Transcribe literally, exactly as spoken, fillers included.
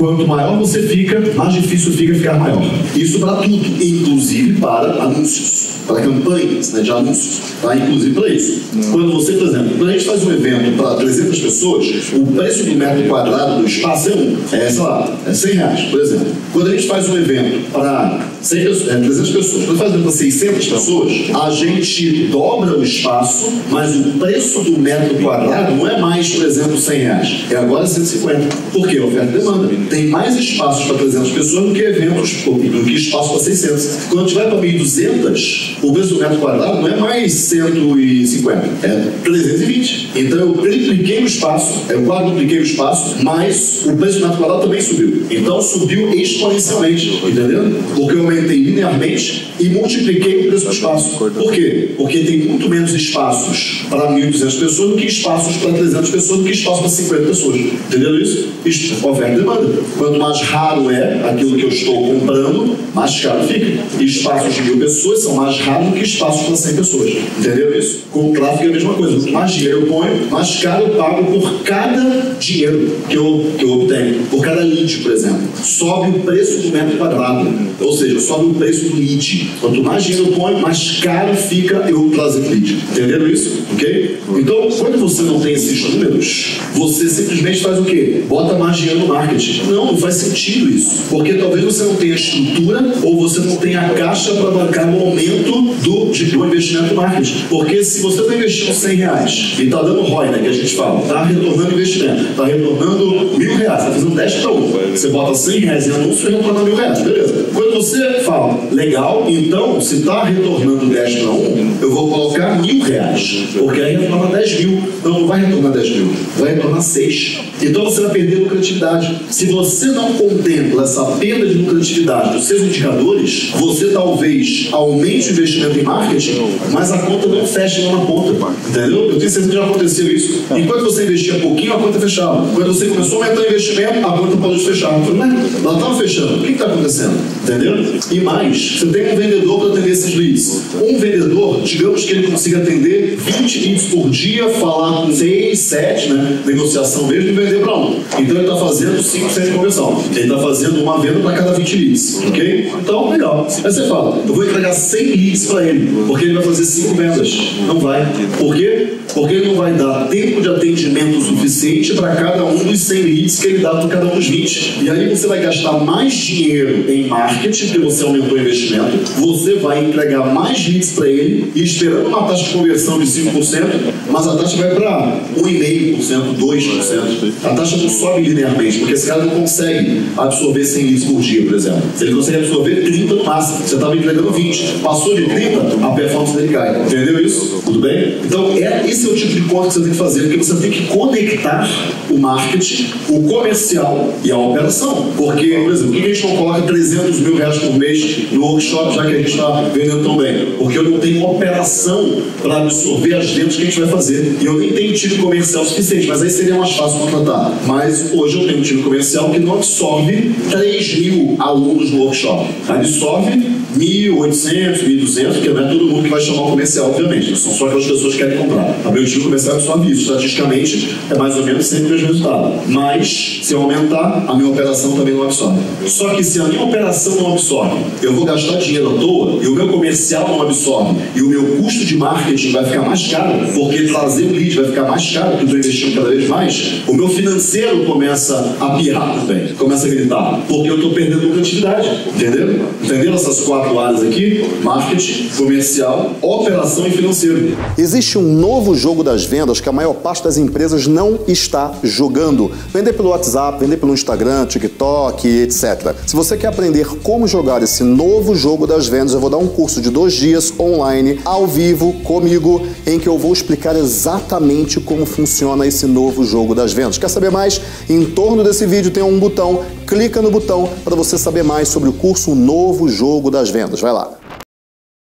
Quanto maior você fica, mais difícil fica ficar maior. Isso para tudo, inclusive para anúncios, para campanhas, né, de anúncios, tá? Inclusive para isso. Hum. Quando você, por exemplo, quando a gente faz um evento para trezentas pessoas, o preço do metro quadrado do espaço é um, é, sei lá, é cem reais, por exemplo. Quando a gente faz um evento para trezentas pessoas, quando faz um evento para seiscentas pessoas, a gente dobra o espaço, mas o preço do metro quadrado não é mais, por exemplo, cem reais, é agora cento e cinquenta. Por quê? Oferta e demanda. Tem mais espaços para trezentas pessoas do que eventos, do que espaço para seiscentas. Quando a gente vai para mil e duzentas, o preço do metro quadrado não é mais cento e cinquenta, é trezentos e vinte. Então eu tripliquei o espaço, eu quadrupliquei o espaço, mas o preço do metro quadrado também subiu. Então subiu exponencialmente, entendeu? Porque eu aumentei linearmente e multipliquei o preço do espaço. Por quê? Porque tem muito menos espaços para mil e duzentas pessoas do que espaços para trezentas pessoas, do que espaço para cinquenta pessoas. Entendeu isso? Isso, oferta e demanda. Quanto mais raro é aquilo que eu estou comprando, mais caro fica. E espaços de mil pessoas são mais raros do que espaços para cem pessoas. Entendeu isso? Com o tráfego é a mesma coisa. Quanto mais dinheiro eu ponho, mais caro eu pago por cada dinheiro que eu, que eu obtenho. Por cada lead, por exemplo. Sobe o preço do metro quadrado. Ou seja, sobe o preço do lead. Quanto mais dinheiro eu ponho, mais caro fica eu trazer lead. Entenderam isso? Ok? Então, quando você não tem esses números, você simplesmente faz o quê? Bota mais dinheiro no marketing. Não, não faz sentido isso. Porque talvez você não tenha estrutura ou você não tenha a caixa para bancar o aumento do, de, do investimento no marketing. Porque se você está investindo cem reais e está dando R O I, né, que a gente fala, está retornando investimento, está retornando mil reais, está fazendo dez para um. Você bota cem reais em anúncio e retorna mil reais, beleza. Quando você fala, legal, então se está retornando dez para um, eu vou colocar mil reais. Porque aí retorna dez mil. Então não vai retornar dez mil, vai retornar seis. Então você vai perder lucratividade. Se você não contempla essa perda de lucratividade dos seus indicadores, você talvez aumente o investimento em marketing, mas a conta não fecha lá na ponta. Entendeu? Eu tenho certeza que já aconteceu isso. Enquanto você investia pouquinho, a conta fechava. Quando você começou a aumentar o investimento, a conta parou de fechar. Eu falei, mas ela estava fechando. O que está acontecendo? Entendeu? E mais, você tem um vendedor para atender esses leads. Um vendedor, digamos que ele consiga atender vinte leads por dia, falar com seis, sete, né? Negociação mesmo e vender para um. Então ele está fazendo cinco por cento de conversão. Ele está fazendo uma venda para cada vinte leads. Ok? Então, legal. Aí você fala, eu vou entregar cem leads para ele, porque ele vai fazer cinco vendas. Não vai. Por quê? Porque ele não vai dar tempo de atendimento suficiente para cada um dos cem leads que ele dá para cada um dos vinte. E aí você vai gastar mais dinheiro em marketing, porque você aumentou o investimento, você vai entregar mais leads para ele, e esperando uma taxa de conversão de cinco por cento, mas a taxa vai para um vírgula cinco por cento, dois por cento. A taxa não sobe linearmente, porque esse cara não consegue absorver cem leads por dia, por exemplo. Ele consegue absorver trinta no máximo. Você estava entregando vinte. Passou de trinta, a performance dele cai. Entendeu isso? Tudo bem? Então, é, esse é o tipo de conta que você tem que fazer, porque você tem que conectar o marketing, o comercial e a operação. Porque, por exemplo, por que a gente não coloca trezentos mil reais por mês no workshop, já que a gente está vendendo tão bem? Porque eu não tenho operação para absorver as vendas que a gente vai fazer. E eu nem tenho time comercial suficiente, mas aí seria mais fácil contratar. Mas hoje eu tenho um time comercial que não absorve três mil alunos no workshop. Absorve mil e oitocentos, mil e duzentos, que não é todo mundo que vai chamar o comercial, obviamente. São só aquelas pessoas que querem comprar. O meu time comercial absorve isso. Estatisticamente, é mais ou menos sempre o mesmo resultado. Mas, se eu aumentar, a minha operação também não absorve. Só que se a minha operação não absorve, eu vou gastar dinheiro à toa e o meu comercial não absorve. E o meu custo de marketing vai ficar mais caro, porque trazer o lead vai ficar mais caro, porque eu estou investindo cada vez mais. O meu financeiro começa a pirar também, começa a gritar, porque eu estou perdendo lucratividade. Entendeu? Entenderam essas quatro áreas aqui? Marketing, comercial, operação e financeiro. Existe um novo jogo das vendas que a maior parte das empresas não está jogando. Vender pelo WhatsApp, vender pelo Instagram, TikTok, etcétera. Se você quer aprender como jogar esse novo jogo das vendas, eu vou dar um curso de dois dias online, ao vivo, comigo, em que eu vou explicar exatamente como funciona esse novo jogo das vendas. Quer saber mais? Em torno desse vídeo tem um botão, clica no botão para você saber mais sobre o curso Novo Jogo das Vendas. Vendas. Vai lá.